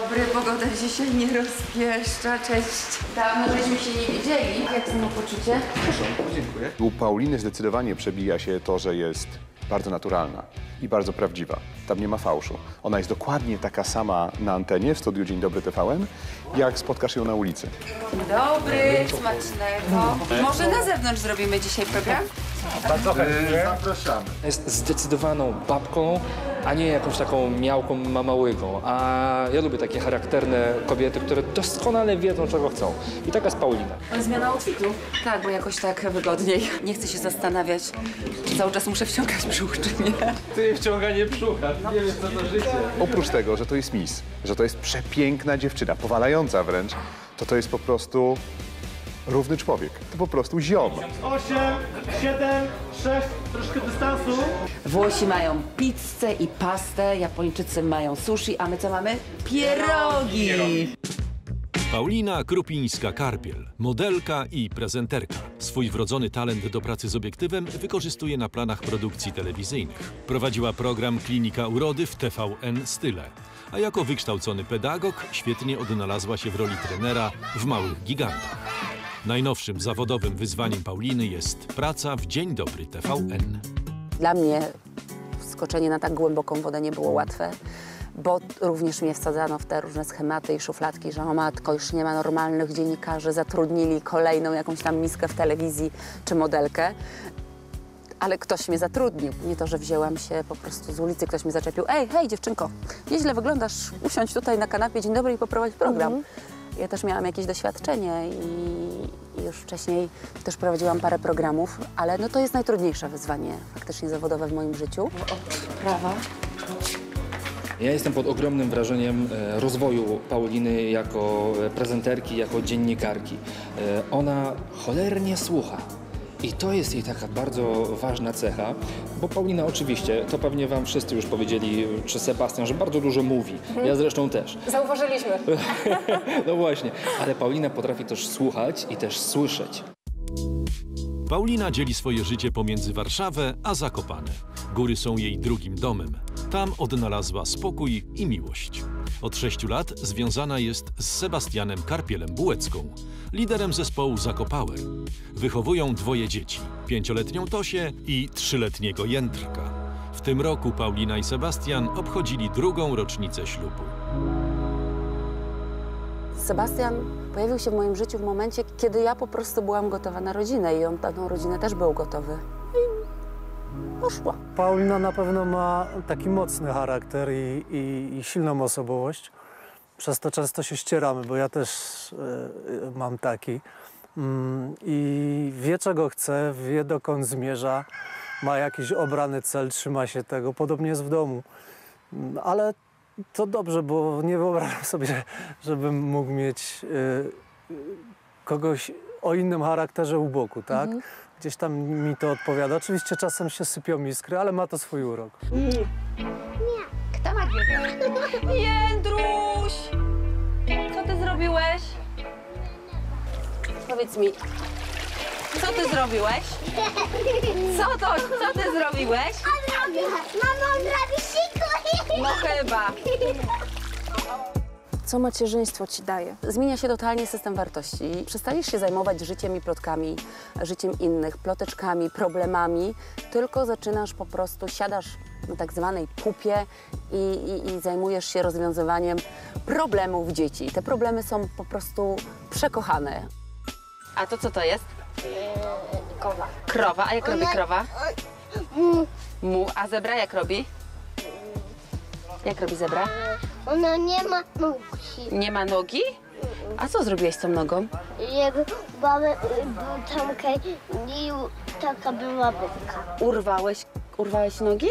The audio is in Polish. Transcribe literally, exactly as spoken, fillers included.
dobry, pogoda dzisiaj nie rozpieszcza, cześć. Dawno żeśmy się nie widzieli. A jak samopoczucie? Proszę, dziękuję. U Pauliny zdecydowanie przebija się to, że jest bardzo naturalna i bardzo prawdziwa. Tam nie ma fałszu. Ona jest dokładnie taka sama na antenie w studiu Dzień Dobry T V N, jak spotkasz ją na ulicy. Dzień dobry, smacznego. Może na zewnątrz zrobimy dzisiaj program? Bardzo chętnie. Zapraszamy. Jest zdecydowaną babką, a nie jakąś taką miałką mamałyką. A ja lubię takie charakterne kobiety, które doskonale wiedzą, czego chcą. I taka jest Paulina. Ale zmiana outfitu? Tak, bo jakoś tak wygodniej. Nie chcę się zastanawiać. Cały czas muszę wciągać brzuch, czy nie? Ty wciąganie brzucha. Nie wiem, co to życie. Oprócz tego, że to jest miss, że to jest przepiękna dziewczyna, powalająca wręcz, to to jest po prostu równy człowiek. To po prostu ziom. osiem, siedem, sześć, troszkę dystansu. Włosi mają pizzę i pastę, Japończycy mają sushi, a my co mamy? Pierogi! Pierogi. Paulina Krupińska-Karpiel, modelka i prezenterka. Swój wrodzony talent do pracy z obiektywem wykorzystuje na planach produkcji telewizyjnych. Prowadziła program Klinika Urody w T V N Style, a jako wykształcony pedagog świetnie odnalazła się w roli trenera w Małych Gigantach. Najnowszym zawodowym wyzwaniem Pauliny jest praca w Dzień Dobry T V N. Dla mnie wskoczenie na tak głęboką wodę nie było łatwe, bo również mnie wsadzano w te różne schematy i szufladki, że o matko, już nie ma normalnych dziennikarzy, zatrudnili kolejną jakąś tam miskę w telewizji czy modelkę. Ale ktoś mnie zatrudnił. Nie to, że wzięłam się po prostu z ulicy, ktoś mnie zaczepił. Ej, hej dziewczynko, nieźle wyglądasz, usiądź tutaj na kanapie, dzień dobry i poprowadź program. Mhm. Ja też miałam jakieś doświadczenie i, i już wcześniej też prowadziłam parę programów, ale no to jest najtrudniejsze wyzwanie faktycznie zawodowe w moim życiu. Od prawa. Ja jestem pod ogromnym wrażeniem rozwoju Pauliny jako prezenterki, jako dziennikarki. Ona cholernie słucha. I to jest jej taka bardzo ważna cecha, bo Paulina oczywiście, to pewnie wam wszyscy już powiedzieli, czy Sebastian, że bardzo dużo mówi. Mhm. Ja zresztą też. Zauważyliśmy. No właśnie, ale Paulina potrafi też słuchać i też słyszeć. Paulina dzieli swoje życie pomiędzy Warszawę a Zakopane. Góry są jej drugim domem. Tam odnalazła spokój i miłość. Od sześciu lat związana jest z Sebastianem Karpielem Bułecką, liderem zespołu Zakopower. Wychowują dwoje dzieci, pięcioletnią Tosię i trzyletniego Jędrka. W tym roku Paulina i Sebastian obchodzili drugą rocznicę ślubu. Sebastian pojawił się w moim życiu w momencie, kiedy ja po prostu byłam gotowa na rodzinę i on na tą rodzinę też był gotowy. Poszła. Paulina na pewno ma taki mocny charakter i, i, i silną osobowość. Przez to często się ścieramy, bo ja też y, mam taki. Mm, I wie, czego chce, wie, dokąd zmierza, ma jakiś obrany cel, trzyma się tego. Podobnie jest w domu. Ale to dobrze, bo nie wyobrażam sobie, żebym mógł mieć y, kogoś o innym charakterze u boku, tak? Mhm. Gdzieś tam mi to odpowiada. Oczywiście czasem się sypią iskry, ale ma to swój urok. Nie. Nie. Kto ma gwiazdę? Jędruś! Co ty zrobiłeś? Powiedz mi, co ty zrobiłeś? Co to? Co ty zrobiłeś? On robi. Mama, on robi siku. No chyba. Co macierzyństwo ci daje? Zmienia się totalnie system wartości. Przestajesz się zajmować życiem i plotkami, życiem innych, ploteczkami, problemami, tylko zaczynasz po prostu, siadasz na tak zwanej pupie i, i, i zajmujesz się rozwiązywaniem problemów dzieci. Te problemy są po prostu przekochane. A to co to jest? Krowa. Krowa? A jak robi krowa? Mu. A zebra jak robi? Jak robi zebra? Ona nie ma nogi. Nie ma nogi? A co zrobiłeś z tą nogą? Jakby mamy tamkę i taka była bytka. Urwałeś, urwałeś nogi?